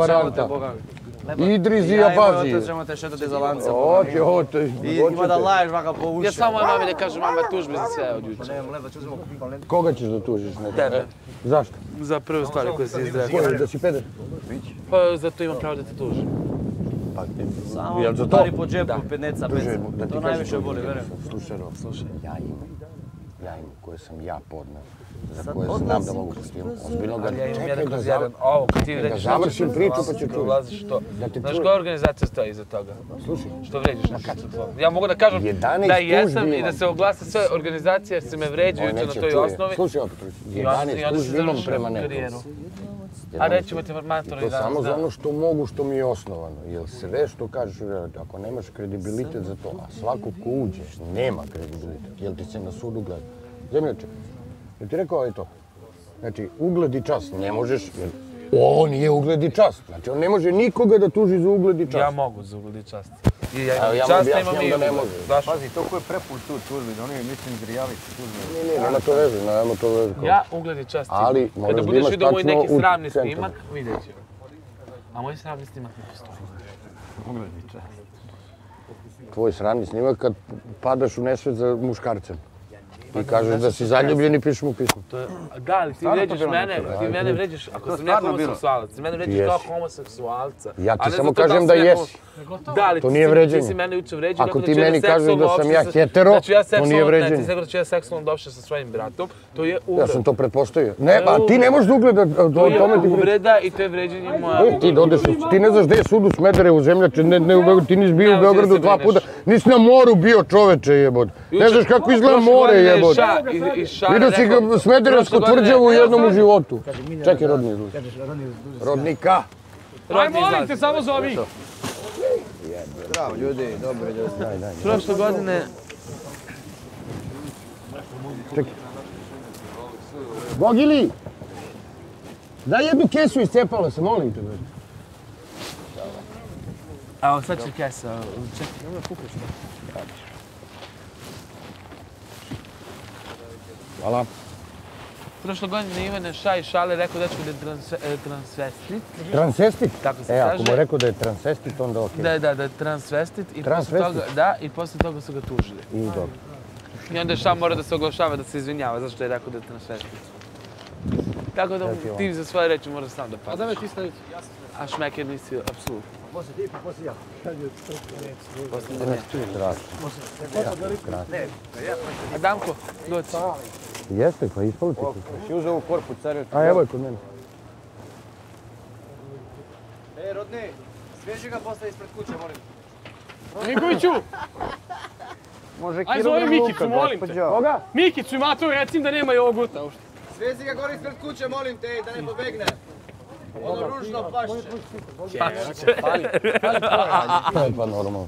varianta. Idrizi i Abazi. Ja, evo, ćemo te šetati za lance. Oće. I ima da laješ vaka po uši. Ja samo je mami da kažem, mama tužbe za sve od juče. Koga ćeš da tužiš? Tebe. Zašto? Za prve stvari koje si izrekao. Da si peder? Pa zato imam pravo da te tužim. Samo udari po džepu, pedneca, peca. To najviše boli, verujem. Slušaj, Rob, ja imam koje sam ja podnao. Za koje znam da mogu postijem. Ozbiljno ga čekaj da završim priču pa ću čuti. Znaš koja organizacija stoji iza toga? Što vređiš na kuću tvoj? Ja mogu da kažem da jesam i da se oglasa sve organizacije jer se me vređuju na toj osnovi. Slušaj, opet, 11 tužbi imam prema nekom. A rećemo te formatora i danas, da. To samo za ono što mogu, što mi je osnovano. Jer sve što kažeš, ako nemaš kredibilitet za to, a svako ko uđeš nema kredibilitet, jer ti se na sudu gleda. Zemljače, jer ti rekao je to. Znači, ugled i čast ne možeš, jer ovo nije ugled i čast. Znači, on ne može nikoga da tuži za ugled i čast. Ja mogu za ugled i čast. Ja vam objasnjam da ne može. Pazi, to ko je preput tu tužbi, da oni mislim grijaviti tužbi. Ne, nema to veze. Ja ugled i čast imam. Kada budeš vidio moj neki sramni snimak, vidjet ću. A moj sramni snimak ne postoji. Ugled i čast. Tvoj sramni snimak kad padaš u nesvest za muškarcem. Ti kažeš da si zaljubljen i pišeš mu pismo. Da, ali ti mene vređaš, ako sam ne homoseksualac, ti mene vređaš kao homoseksualca. Ja ti samo kažem da jesi. Da, ali ti si mene juče vređio. Ako ti meni kažeš da sam ja hetero, to nije vređenje. Ne, ti rekao da ću ja seksualno došao sa svojim bratom, to je uvreda. Ja sam to pretpostavio. Ne, a ti ne možeš da ugledaš. To je uvreda i to je vređenje moja. Ti ne znaš gde je sud u Smederevu, Zemljače, ti nisi bio u Beogradu 2 puta. Nisi na moru bio, čoveče, jebod. Ne znaš kako izgleda more, jebod. Vidio si ga Smederevsku tvrđavu jednom u životu. Čekaj, rodni izluči. Rodnika. Aj, molim te, samo zovi. Zdravo, ljudi, dobro, ljudi. Prošle godine... Čekaj. Bogili! Daj jednu kesu iscepala se, molim te, broj. Evo, sad će kesa. Čekaj, ovo je kukaš. Hvala. Prošle godine Ivane Šaj Šale rekao da ću da je transvestit. Transvestit? Tako se kaže. E, ako mu rekao da je transvestit, onda ok. Da je transvestit. Transvestit? Da, i posle toga su ga tužili. I dobro. I onda Šaj mora da se oglašava, da se izvinjava, zašto je rekao da je transvestit. Tako da ti za svoje reči moraš sam da paziš. A da me ti stavići? A šmeker nisi, apsolutno. Poslije ti pa poslije ja. Poslije da ne. Strašno. Adamko, doći. Jeste, pa ispali ti kuće. Si uzeo ovu korpu, carju. A evo je kod mene. E, rodni, sveži ga posle ispred kuće, molim. Nikoviću! Aj zove Mikicu, molim te. Koga? Mikicu i Matovu, recim da nema jogurta. Svezi ga gore ispred kuće, molim te, da ne pobegne. Ono ružno pašće. Pašće. Pali pa normalno.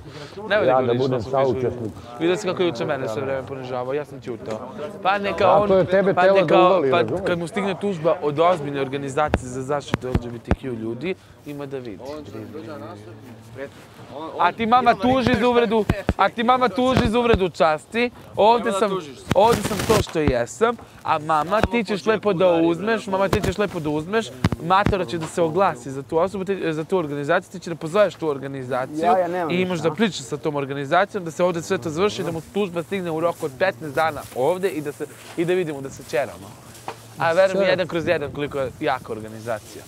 Ja da budem saučesnik. Vidio si kako je uče mene sve vreme ponižavao, ja sam ćutao. Pa neka on... A to je tebe telo da uvali, razumiješ? Kad mu stigne tužba od ozbiljne organizacije za zaštitu LGBTQ ljudi, ima da vidi. A ti mama tuži za uvredu... A ti mama tuži za uvredu časti. Ovde sam to što jesam. A mama, ti ćeš lepo da uzmeš. Matora će da se oglasi za tu osobu, za tu organizaciju. Ti će da pozoveš tu organizaciju i imaš da pričaš sa tom organizacijom, da se ovde sve to završi, da mu tužba stigne u roku od 15 dana ovde i da vidimo da se čeramo. A verujem 1/1 koliko je jaka organizacija.